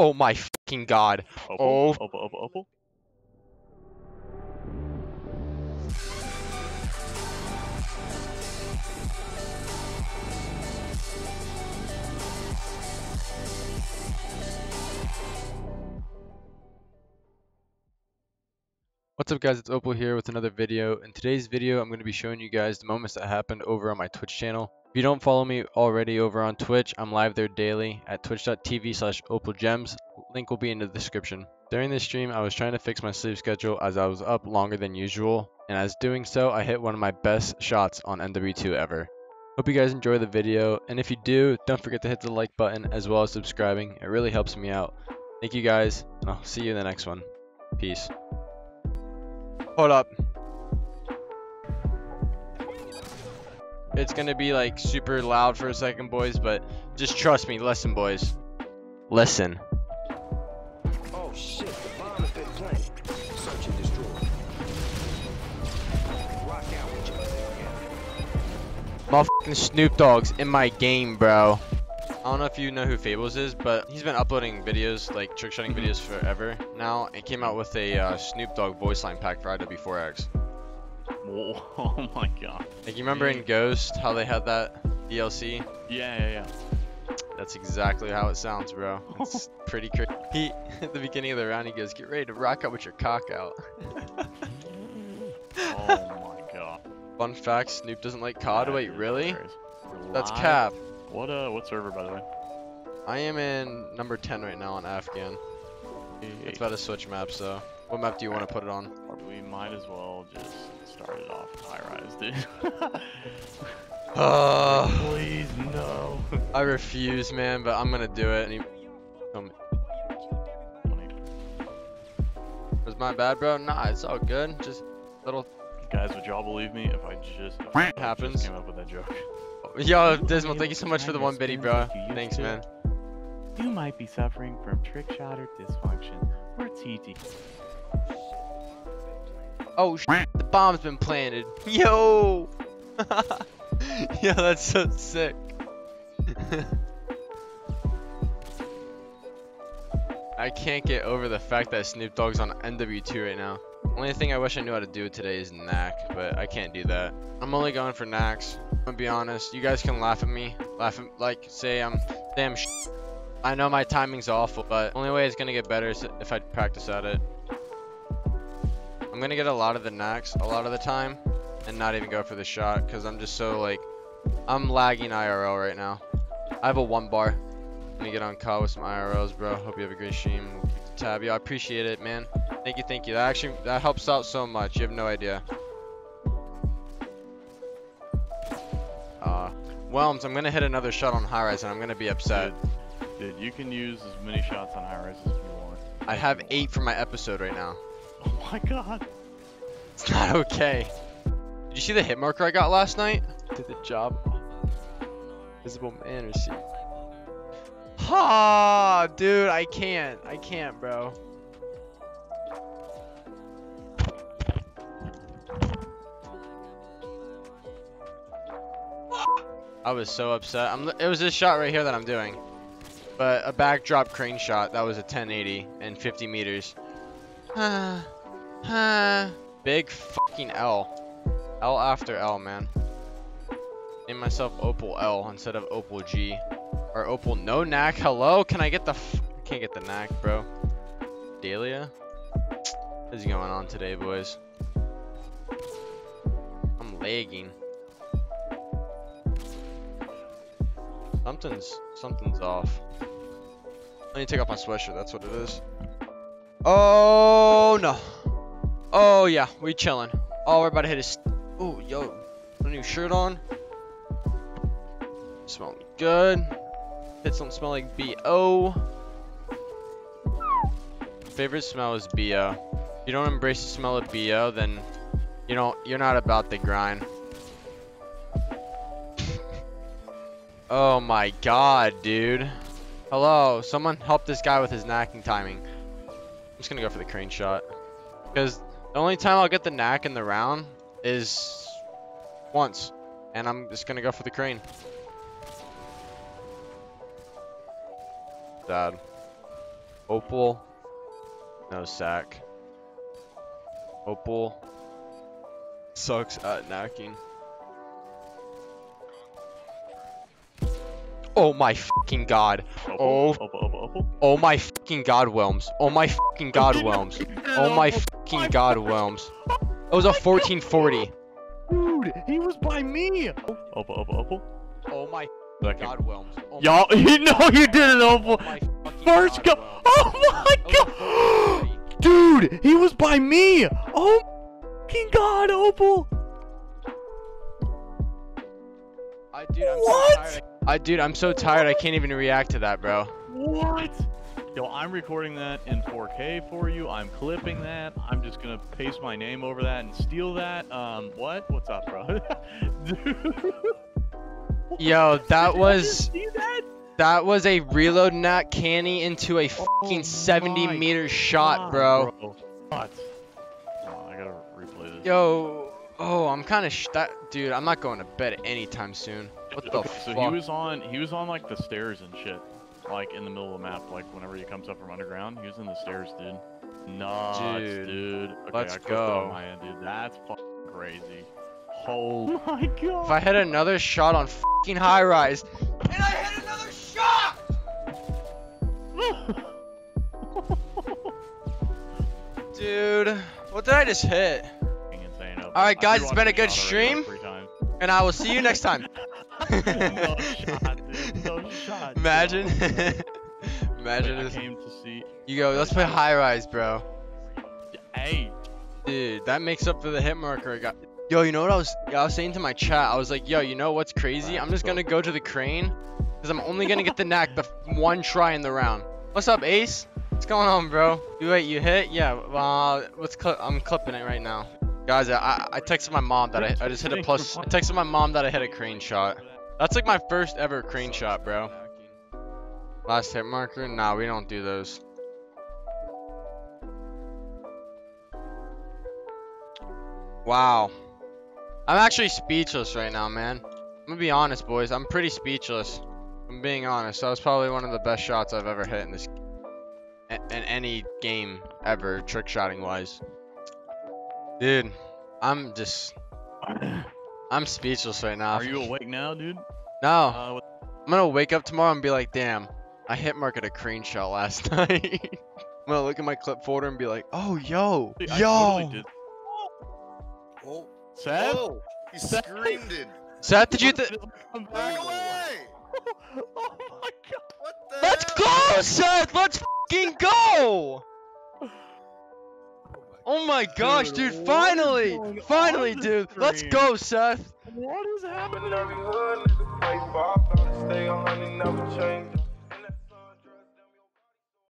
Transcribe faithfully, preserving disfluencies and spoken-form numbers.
Oh my fucking god. Opal, oh. Opal, Opal, Opal. What's up guys, it's Opal here with another video. In today's video, I'm going to be showing you guys the moments that happened over on my Twitch channel. If you don't follow me already over on Twitch, I'm live there daily at twitch dot t v slash opalgems. Link will be in the description. During this stream, I was trying to fix my sleep schedule as I was up longer than usual, and as doing so, I hit one of my best shots on M W two ever. Hope you guys enjoy the video, and if you do, don't forget to hit the like button as well as subscribing. It really helps me out. Thank you guys, and I'll see you in the next one. Peace. Hold up. It's gonna be like super loud for a second, boys, but just trust me. Listen, boys. Listen. Oh shit! The bomb has been planted. Search and destroy. Rock out with you. Motherfucking Snoop Dogg's in my game, bro. I don't know if you know who Fables is, but he's been uploading videos, like trick shotting videos, forever now, and came out with a uh, Snoop Dogg voice line pack for I W four X. Whoa, oh my god. Like, you remember in Ghost how they had that D L C? Yeah, yeah, yeah. That's exactly how it sounds, bro. It's pretty crazy. He, at the beginning of the round, he goes, "Get ready to rock out with your cock out." Oh my god. Fun fact, Snoop doesn't like C O D. Wait, really? That's cap. What, uh, what server, by the way? I am in number ten right now on Afghan. Hey. It's about to switch maps, though. What map do you want to put it on? We might as well just start it off high-rise, dude. uh, Please, no. I refuse, man, but I'm going to do it. Um, was my bad, bro? Nah, it's all good. Just little... Guys, would y'all believe me if I just, if I happens. just came up with that joke? Yo, Dismal, thank you so much for the one bitty, bro. Thanks, to. man. You might be suffering from trick shot or dysfunction, or T T. Oh, sh the bomb's been planted. Yo! Yo, that's so sick. I can't get over the fact that Snoop Dogg's on M W two right now. Only thing I wish I knew how to do today is N A C, but I can't do that. I'm only going for N A Cs. I'm gonna be honest. You guys can laugh at me, laugh at like say I'm damn. Sh I know my timing's awful, but only way it's gonna get better is if I practice at it. I'm gonna get a lot of the N A Cs a lot of the time, and not even go for the shot because I'm just so like I'm lagging I R L right now. I have a one bar. I'm gonna get on C O D with some I R Ls, bro. Hope you have a great stream. We'll keep the tab. Yo, I appreciate it, man. Thank you, thank you. That actually, that helps out so much. You have no idea. Uh, Welms, I'm gonna hit another shot on high-rise and I'm gonna be upset. Dude, dude, you can use as many shots on high-rise as you want. I have eight for my episode right now. Oh my god. It's not okay. Did you see the hit marker I got last night? Did the job. Visible man receipt. Ha, dude, I can't. I can't, bro. I was so upset. I'm, it was this shot right here that I'm doing. But a backdrop crane shot. That was a ten eighty and fifty meters. Uh, uh, big fucking L. L after L, man. Name myself Opal L instead of Opal G. Or Opal no N A C. Hello? Can I get the f I can't get the N A C, bro. Delia? What is going on today, boys? I'm lagging. Something's, something's off. I need to take off my sweatshirt, that's what it is. Oh, no. Oh, yeah, we chilling. Oh, we're about to hit his... Oh, yo, put a new shirt on. Smelling good. Pits don't smell like B O. Favorite smell is B O. If you don't embrace the smell of B O, then you don't, you're not about the grind. Oh my god, dude. Hello, someone help this guy with his knacking timing. I'm just gonna go for the crane shot. Because the only time I'll get the knack in the round is once. And I'm just gonna go for the crane. Sad. Opal. No sack. Opal sucks at nacking. Oh my fucking god. Oh, oh my fucking god, Welms. Oh my fucking god, Welms. Oh my fucking god, Welms. That was a fourteen forty. Dude, he was by me. Oh my god, Welms. Y'all, you know you did it, Opal. First go. Oh my god. Dude, he was by me. Oh my fucking god, Opal. I, dude, I'm what? So I, dude, I'm so tired. I can't even react to that, bro. What? Yo, I'm recording that in four K for you. I'm clipping that. I'm just gonna paste my name over that and steal that. Um, what? What's up, bro? Dude. Yo, that Did was that? that was a reload not canny into a fucking oh seventy meter God, shot, bro. bro. What? Oh, I gotta replay this. Yo. Oh, I'm kind of sh that dude. I'm not going to bed anytime soon. What the okay, fuck? So he was on, he was on like the stairs and shit, like in the middle of the map. Like whenever he comes up from underground, he was in the stairs, dude. Nuts, dude. dude. Okay, let's I go. On my end, dude. That's fucking crazy. Holy my god. If I had another shot on fucking high-rise, and I had another shot. Dude, what did I just hit? All right, guys, it's been a good stream, and I will see you next time. No shot, dude. No shot. Imagine, imagine this. You go. Let's play high rise, bro. Hey, dude, that makes up for the hit marker I got. Yo, you know what I was? I was saying to my chat. I was like, yo, you know what's crazy? I'm just gonna go to the crane, cause I'm only gonna get the N A C the one try in the round. What's up, Ace? What's going on, bro? You wait, you hit? Yeah. Uh, what's cl I'm clipping it right now. Guys, I, I texted my mom that I, I just hit a plus. I texted my mom that I hit a crane shot. That's like my first ever crane shot, bro. Last hit marker? Nah, we don't do those. Wow. I'm actually speechless right now, man. I'm gonna be honest, boys. I'm pretty speechless. I'm being honest. That was probably one of the best shots I've ever hit in this, in, in any game ever, trick shotting wise. Dude, I'm just, I'm speechless right now. Are you awake now, dude? No, uh, I'm gonna wake up tomorrow and be like, damn, I hit market a crane shot last night. I'm gonna look at my clip folder and be like, oh, yo, dude, yo. Totally oh, Seth? Oh, he Seth? screamed it. Seth, did you th- I'm back away. Oh my god. What the Let's hell? go, Seth, let's fucking go. Oh my gosh, dude, dude finally! Finally, dude! Screen? Let's go, Seth! What is happening?